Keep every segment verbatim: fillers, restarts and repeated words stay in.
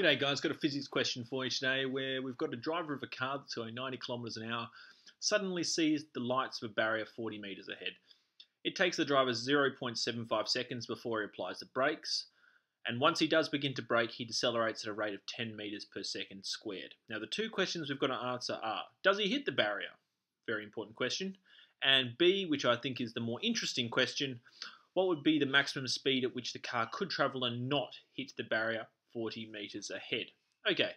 G'day guys, got a physics question for you today where we've got a driver of a car that's going ninety kilometers an hour suddenly sees the lights of a barrier forty meters ahead. It takes the driver zero point seven five seconds before he applies the brakes, and once he does begin to brake, he decelerates at a rate of ten meters per second squared. Now the two questions we've got to answer are, does he hit the barrier? Very important question. And B, which I think is the more interesting question, what would be the maximum speed at which the car could travel and not hit the barrier forty meters ahead? Okay,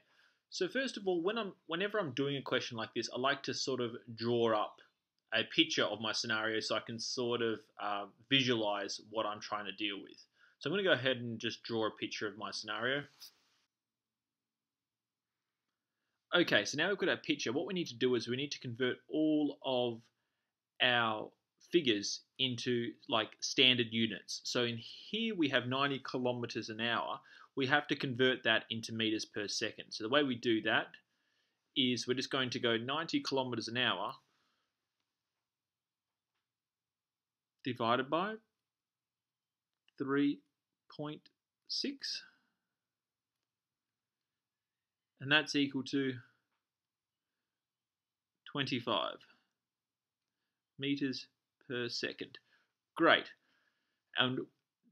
so first of all, when I'm, whenever I'm doing a question like this, I like to sort of draw up a picture of my scenario so I can sort of uh, visualize what I'm trying to deal with. So I'm going to go ahead and just draw a picture of my scenario. Okay, so now we've got our picture. What we need to do is we need to convert all of our figures into like standard units. So in here we have ninety kilometers an hour. We have to convert that into meters per second. So the way we do that is we're just going to go ninety kilometers an hour divided by three point six, and that's equal to twenty-five meters per second. Great. And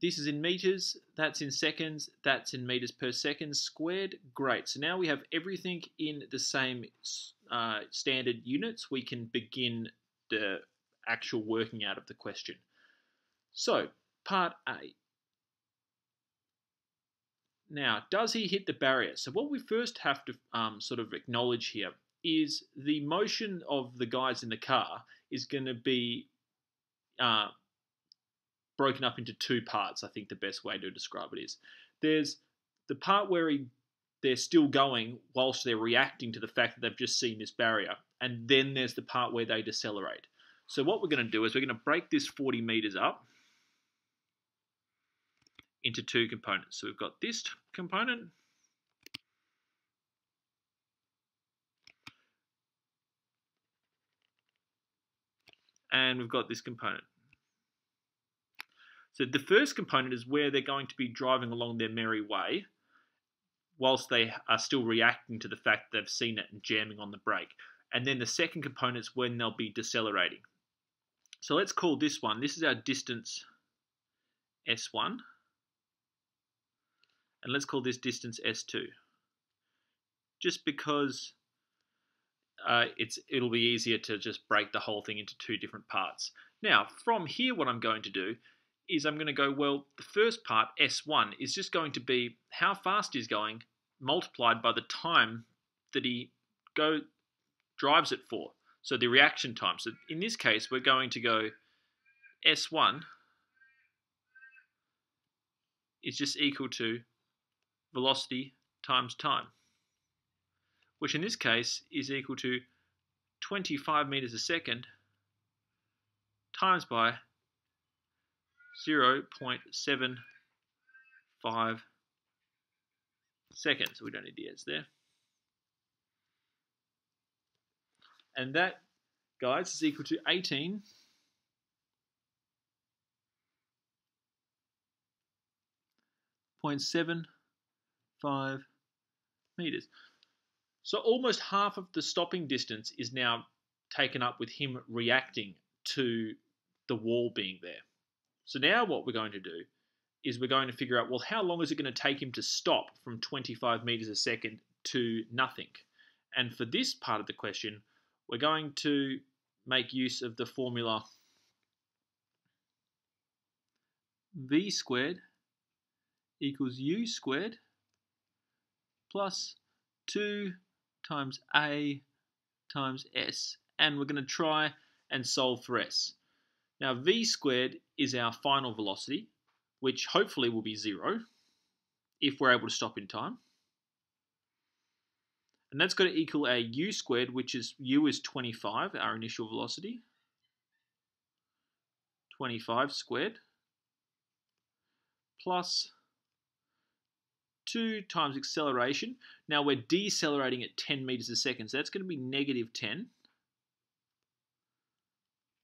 this is in meters, that's in seconds, that's in meters per second squared. Great. So now we have everything in the same uh, standard units. We can begin the actual working out of the question. So, part A. Now, does he hit the barrier? So what we first have to um, sort of acknowledge here is the motion of the guys in the car is going to be uh, broken up into two parts, I think the best way to describe it is. There's the part where he, they're still going whilst they're reacting to the fact that they've just seen this barrier, and then there's the part where they decelerate. So what we're going to do is we're going to break this forty meters up into two components. So we've got this component, and we've got this component. So the first component is where they're going to be driving along their merry way whilst they are still reacting to the fact they've seen it and jamming on the brake. And then the second component is when they'll be decelerating. So let's call this one, this is our distance S one, and let's call this distance S two, just because Uh, it's, it'll be easier to just break the whole thing into two different parts. Now, from here, what I'm going to do is I'm going to go, well, the first part, S one, is just going to be how fast he's going multiplied by the time that he go drives it for, so the reaction time. So in this case, we're going to go S one is just equal to velocity times time, which in this case is equal to twenty-five meters a second times by zero point seven five seconds. So we don't need the S there. And that, guys, is equal to eighteen point seven five meters. So almost half of the stopping distance is now taken up with him reacting to the wall being there. So now what we're going to do is we're going to figure out, well, how long is it going to take him to stop from twenty-five meters a second to nothing? And for this part of the question, we're going to make use of the formula V squared equals U squared plus two times A times S, and we're going to try and solve for S. Now V squared is our final velocity, which hopefully will be zero if we're able to stop in time, and that's going to equal our U squared, which is U is twenty-five, our initial velocity, twenty-five squared, plus two times acceleration. Now we're decelerating at ten meters a second, so that's going to be negative ten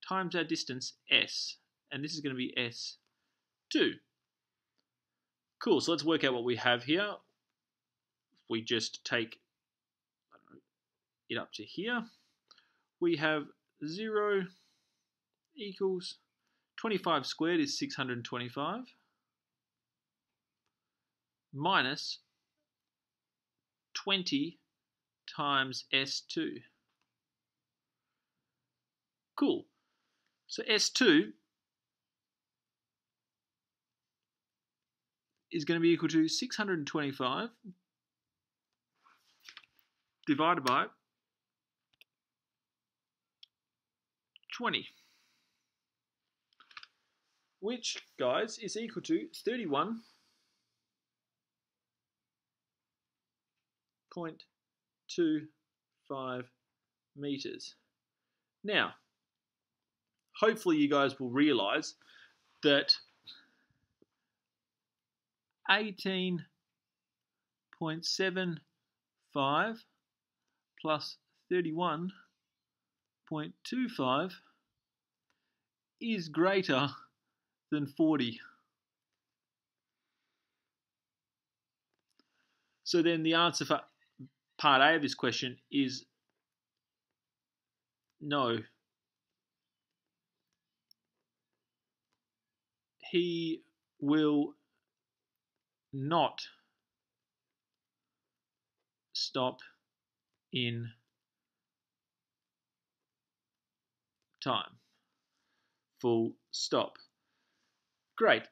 times our distance S, and this is going to be S two. Cool, so let's work out what we have here. we just take it up to here, we have zero equals twenty-five squared is six hundred twenty-five minus twenty times S two. Cool. So S two is going to be equal to six hundred twenty-five divided by twenty, which, guys, is equal to thirty-one point two five meters. Now, hopefully you guys will realize that eighteen point seven five plus thirty-one point two five is greater than forty. So then the answer for part A of this question is no. He will not stop in time. Full stop. Great.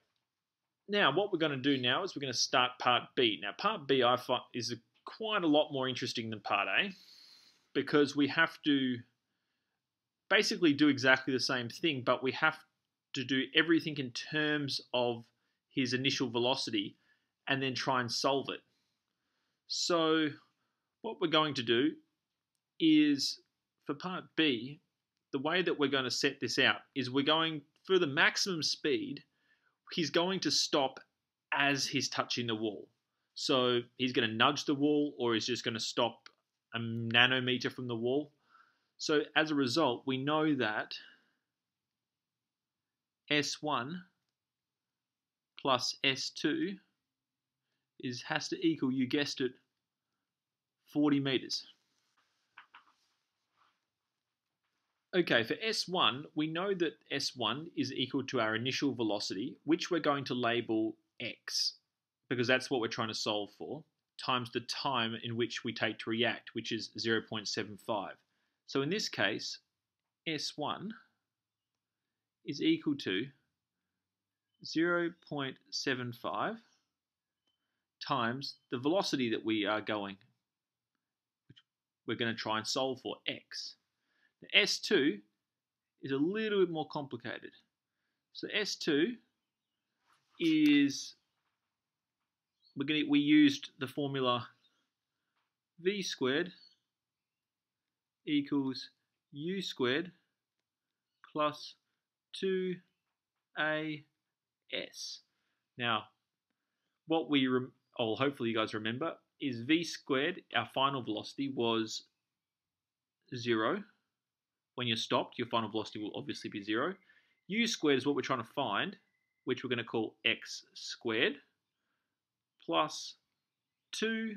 Now, what we're going to do now is we're going to start part B. Now, part B I find is a, quite a lot more interesting than part A because we have to basically do exactly the same thing, but we have to do everything in terms of his initial velocity and then try and solve it. So, what we're going to do is, for part B, the way that we're going to set this out is we're going for the maximum speed, he's going to stop as he's touching the wall. So he's going to nudge the wall or he's just going to stop a nanometer from the wall. So as a result, we know that S one plus S two is has to equal, you guessed it, forty meters. Okay, for S one, we know that S one is equal to our initial velocity, which we're going to label x, because that's what we're trying to solve for, times the time in which we take to react, which is zero point seven five. So in this case, S one is equal to zero point seven five times the velocity that we are going, which we're going to try and solve for, x. S two is a little bit more complicated. So S two is, we're gonna, we used the formula v squared equals u squared plus two a s. Now, what we, rem oh, hopefully you guys remember, is v squared, our final velocity was zero. When you're stopped, your final velocity will obviously be zero. U squared is what we're trying to find, which we're going to call x squared, plus two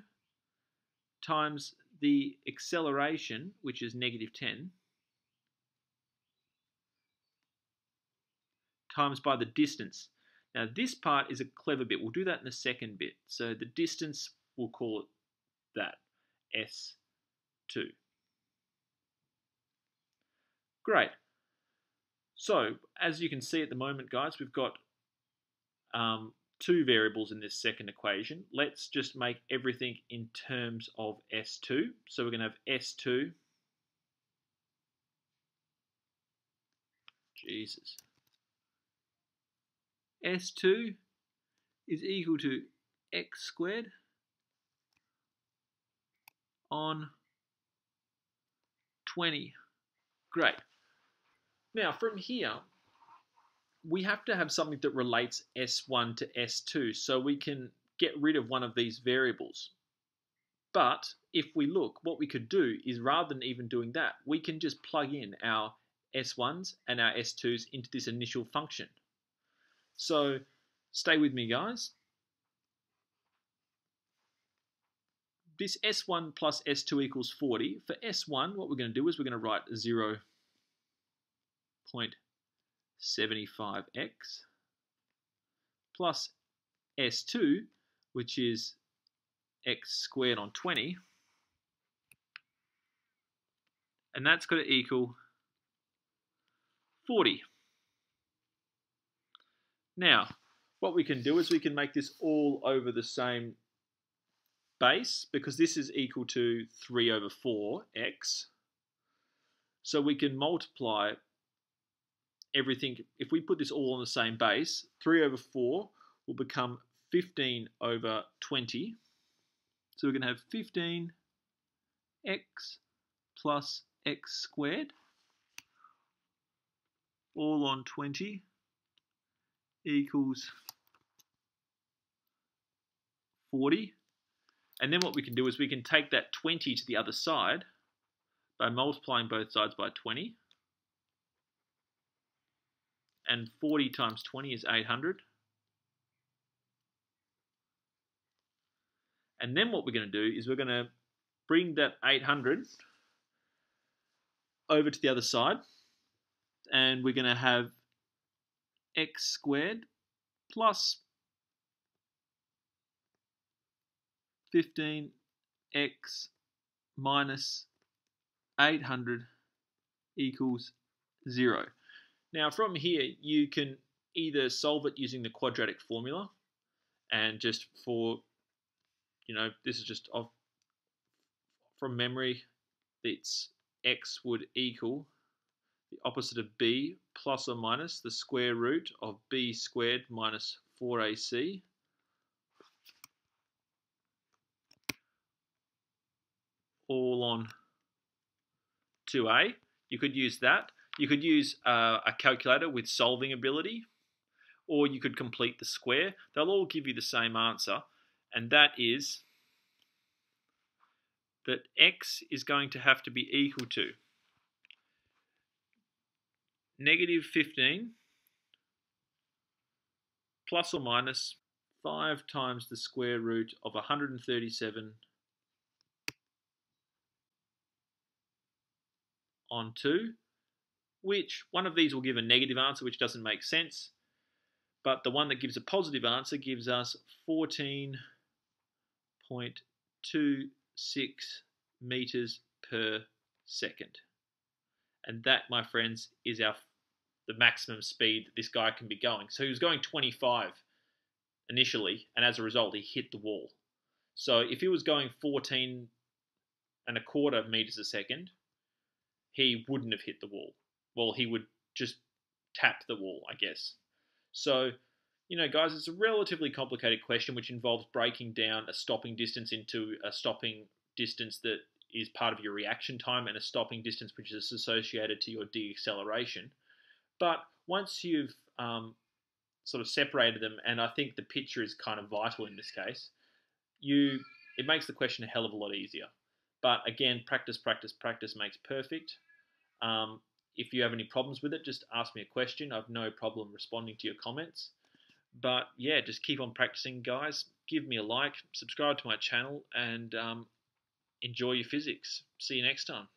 times the acceleration, which is negative ten, times by the distance. Now this part is a clever bit. We'll do that in the second bit. So the distance, we'll call it that, S two. Great. So, as you can see at the moment, guys, we've got um, two variables in this second equation. Let's just make everything in terms of S two. So we're going to have S two. Jesus. S two is equal to x squared on twenty. Great. Now, from here, we have to have something that relates S one to S two, so we can get rid of one of these variables. But if we look, what we could do is, rather than even doing that, we can just plug in our S ones and our S twos into this initial function. So, stay with me, guys. this S one plus S two equals forty. For S one, what we're going to do is we're going to write zero point seven five x plus S two, which is x squared on twenty. And that's going to equal forty. Now, what we can do is we can make this all over the same base, because this is equal to three over four x. So we can multiply everything. If we put this all on the same base, three over four will become fifteen over twenty. So we're going to have fifteen x plus x squared all on twenty equals forty. And then what we can do is we can take that twenty to the other side by multiplying both sides by twenty. And forty times twenty is eight hundred. And then what we're going to do is we're going to bring that eight hundred over to the other side. And we're going to have x squared plus fifteen x minus eight hundred equals zero. Now from here you can either solve it using the quadratic formula, and just for, you know, this is just off from memory, it's x would equal the opposite of b plus or minus the square root of b squared minus four a c all on two a. You could use that. You could use uh, a calculator with solving ability, or you could complete the square. They'll all give you the same answer, and that is that x is going to have to be equal to negative fifteen plus or minus five times the square root of one hundred thirty-seven on two, which one of these will give a negative answer, which doesn't make sense, but the one that gives a positive answer gives us fourteen point two six meters per second. And that, my friends, is our the maximum speed that this guy can be going. So he was going twenty-five initially, and as a result, he hit the wall. So if he was going fourteen and a quarter meters a second, he wouldn't have hit the wall. Well, he would just tap the wall, I guess. So, you know, guys, it's a relatively complicated question which involves breaking down a stopping distance into a stopping distance that is part of your reaction time and a stopping distance which is associated to your deacceleration. But once you've um, sort of separated them, and I think the picture is kind of vital in this case, you it makes the question a hell of a lot easier. But again, practice, practice, practice makes perfect. Um, if you have any problems with it, just ask me a question. I've no problem responding to your comments. But yeah, just keep on practicing, guys. Give me a like, subscribe to my channel, and um, enjoy your physics. See you next time.